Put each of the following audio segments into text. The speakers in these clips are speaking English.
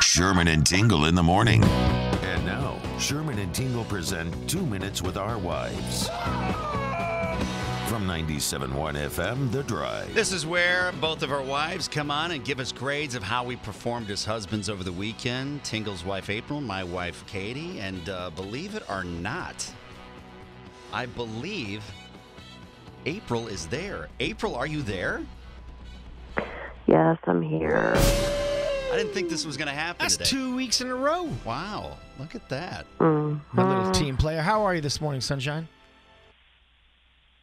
Sherman and Tingle in the morning. And now, Sherman and Tingle present 2 Minutes with Our Wives. From 97.1 FM, The Drive. This is where both of our wives come on and give us grades of how we performed as husbands over the weekend. Tingle's wife, April, my wife, Katie. And believe it or not, I believe April is there. April, are you there? Yes, I'm here. I didn't think this was going to happen today. That's 2 weeks in a row. Wow. Look at that. My little team player. How are you this morning, Sunshine?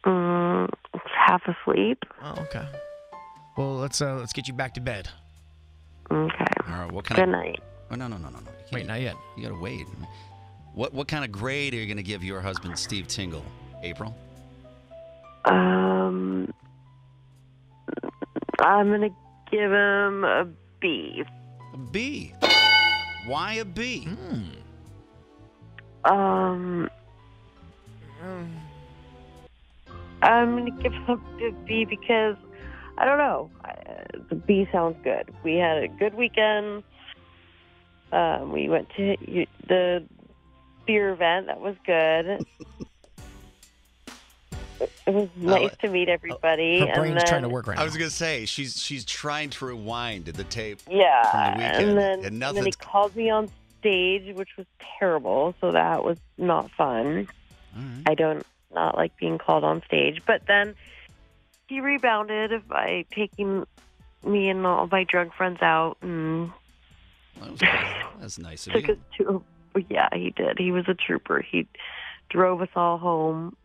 Half asleep. Oh, okay. Well, let's get you back to bed. Okay. All right. What kind of? Good night. Oh no. Wait, not yet. You gotta wait. What kind of grade are you gonna give your husband, Steve Tingle, April? I'm gonna give him a B. A B. Why a B? I'm going to give him a B because, I don't know, the B sounds good. We had a good weekend. We went to the beer event. That was good. It was nice to meet everybody. Her brain's trying to work right now. I was going to say, she's trying to rewind the tape from the weekend. And then he called me on stage, which was terrible, so that was not fun. All right. Not like being called on stage, but then he rebounded by taking me and all my drug friends out, and that's nice of you. Took us to yeah, he did. He was a trooper. He drove us all home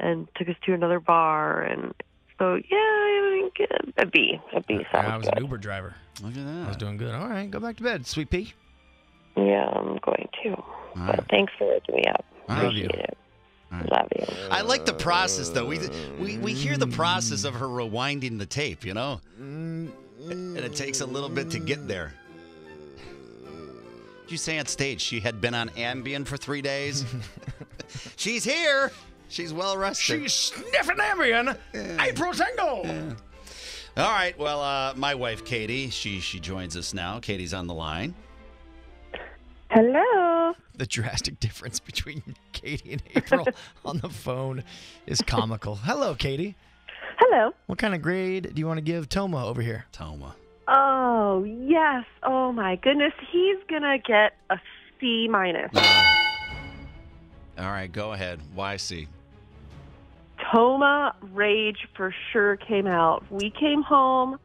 and took us to another bar, and so yeah, I think a B. I was an Uber driver. Look at that. I was doing good. All right, go back to bed, sweet pea. Yeah, I'm going to. But thanks for waking me up. I appreciate it. Right. Love you. I like the process, though. We hear the process of her rewinding the tape, you know? And it takes a little bit to get there. Did you say on stage she had been on Ambien for 3 days? She's here. She's well rested. She's sniffing Ambien. Yeah. April Tingle. Yeah. All right. Well, my wife, Katie, she joins us now. Katie's on the line. Hello. The drastic difference between Katie and April on the phone is comical. Hello, Katie. Hello. What kind of grade do you want to give Toma over here? Toma. Oh, yes. Oh, my goodness. He's going to get a C minus. All right, go ahead. Why C? Toma rage for sure came out. We came home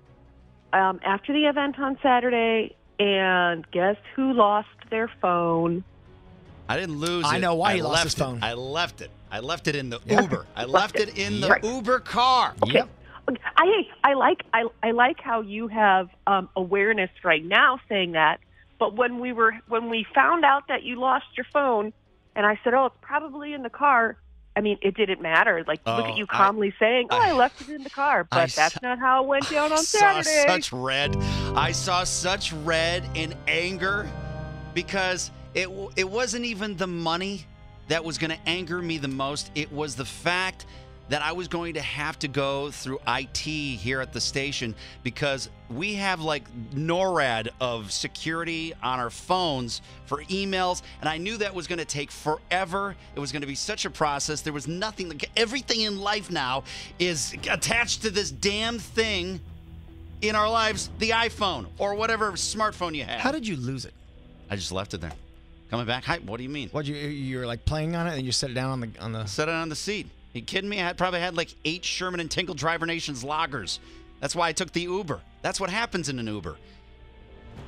after the event on Saturday, and guess who lost their phone? I didn't lose it. I know why he lost his phone. I left it. I left it in the Uber. I left it in the Uber car. Okay. Yep. I like how you have awareness right now saying that, but when we found out that you lost your phone, and I said, "Oh, it's probably in the car." I mean, it didn't matter. Like, look at you calmly saying, "Oh, I left it in the car," but that's not how it went down on Saturday. I saw such red and anger because it wasn't even the money that was going to anger me the most. It was the fact that I was going to have to go through IT here at the station because we have like NORAD of security on our phones for emails, and I knew that was going to take forever. It was going to be such a process. There was nothing. Like, everything in life now is attached to this damn thing in our lives, the iPhone or whatever smartphone you have. How did you lose it? I just left it there. Coming back, hi. What do you mean? What you're like playing on it and you set it down on the set it on the seat. Are you kidding me? I probably had like 8 Sherman and Tinkle Driver Nation's loggers. That's why I took the Uber. That's what happens in an Uber.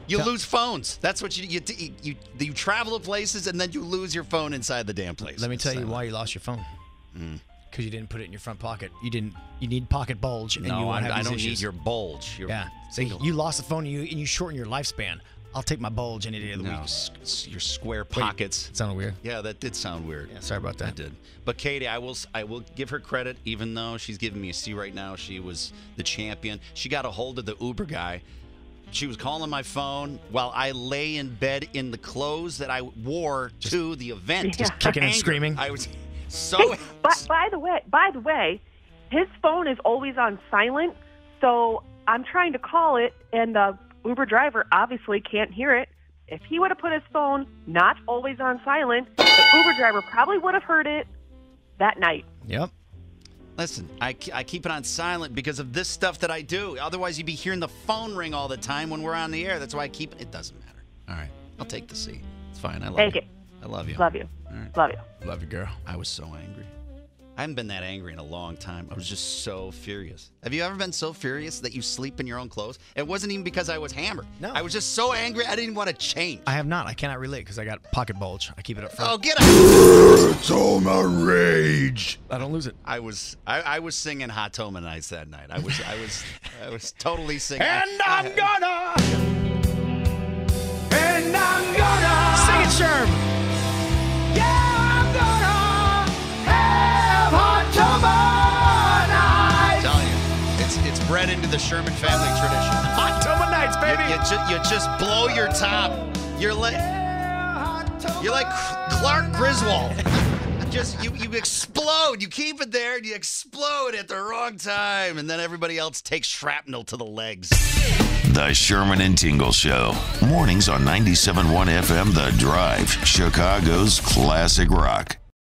You lose phones. That's what you travel to places and then you lose your phone inside the damn place. Let me tell you why you lost your phone. Because you didn't put it in your front pocket. You need pocket bulge. And I don't use your bulge. So you lost the phone and you shorten your lifespan. I'll take my bulge any day of the week. Your square pockets. Wait, sounded weird. Yeah, that did sound weird. Yeah, sorry about that. I did. But Katie, I will give her credit, even though she's giving me a C right now. She was the champion. She got a hold of the Uber guy. She was calling my phone while I lay in bed in the clothes that I wore to the event. Just kicking and screaming. I was so... Hey, by the way, his phone is always on silent, so I'm trying to call it, and Uber driver obviously can't hear it if he would have put his phone not always on silent, the Uber driver probably would have heard it that night. Yep. Listen, I keep it on silent because of this stuff that I do. Otherwise, you'd be hearing the phone ring all the time when we're on the air. That's why I keep it. It doesn't matter. All right. I'll take the C. It's fine. I love you. Take it. I love you. Love you. All right. Love you. Love you, girl. I was so angry. I haven't been that angry in a long time. I was just so furious. Have you ever been so furious that you sleep in your own clothes? It wasn't even because I was hammered. No. I was just so angry I didn't even want to change. I have not. I cannot relate because I got pocket bulge. I keep it up front. Oh, get up! Toma rage. I don't lose it. I was singing Hot Toma Nights that night. I was totally singing. And I'm gonna. And I'm gonna. Sing it, Sherm. Yeah. It's bred into the Sherman family tradition. Hot Toma Nights, baby! You just blow your top. You're like Clark Griswold. you explode. You keep it there, and you explode at the wrong time, and then everybody else takes shrapnel to the legs. The Sherman and Tingle Show. Mornings on 97.1 FM The Drive, Chicago's classic rock.